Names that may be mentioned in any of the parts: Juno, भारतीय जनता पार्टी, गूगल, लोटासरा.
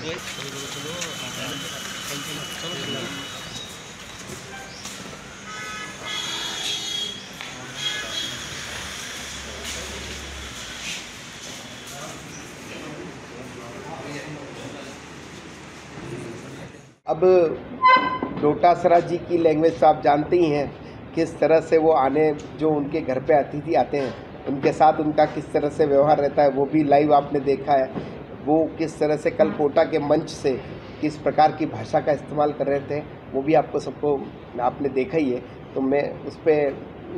अब लोटासरा जी की लैंग्वेज तो आप जानते ही हैं किस तरह से वो आने जो उनके घर पे अतिथि आते हैं उनके साथ उनका किस तरह से व्यवहार रहता है वो भी लाइव आपने देखा है। वो किस तरह से कल कोटा के मंच से किस प्रकार की भाषा का इस्तेमाल कर रहे थे वो भी आपको सबको आपने देखा ही है। तो मैं उस पर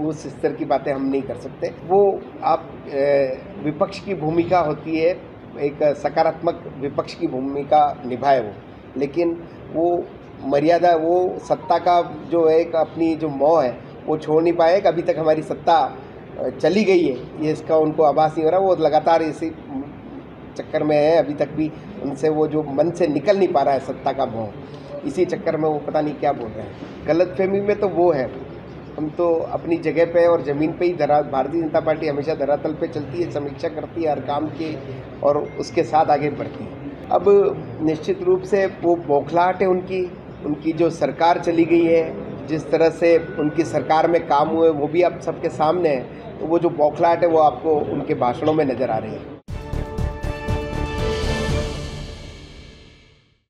उस स्तर की बातें हम नहीं कर सकते। वो आप विपक्ष की भूमिका होती है, एक सकारात्मक विपक्ष की भूमिका निभाए वो, लेकिन वो मर्यादा वो सत्ता का जो एक अपनी जो मोह है वो छोड़ नहीं पाए। अभी तक हमारी सत्ता चली गई है ये इसका उनको आभास नहीं हो रहा। वो लगातार इसी चक्कर में है, अभी तक भी उनसे वो जो मन से निकल नहीं पा रहा है सत्ता का मोह। इसी चक्कर में वो पता नहीं क्या बोल रहे हैं। गलतफहमी में तो वो है, हम तो अपनी जगह पे और ज़मीन पे ही भारतीय जनता पार्टी हमेशा धरातल पे चलती है, समीक्षा करती है हर काम की और उसके साथ आगे बढ़ती है। अब निश्चित रूप से वो बौखलाहट है उनकी, उनकी जो सरकार चली गई है, जिस तरह से उनकी सरकार में काम हुए वो भी आप सबके सामने है। तो वो जो बौखलाहट है वो आपको उनके भाषणों में नज़र आ रही है।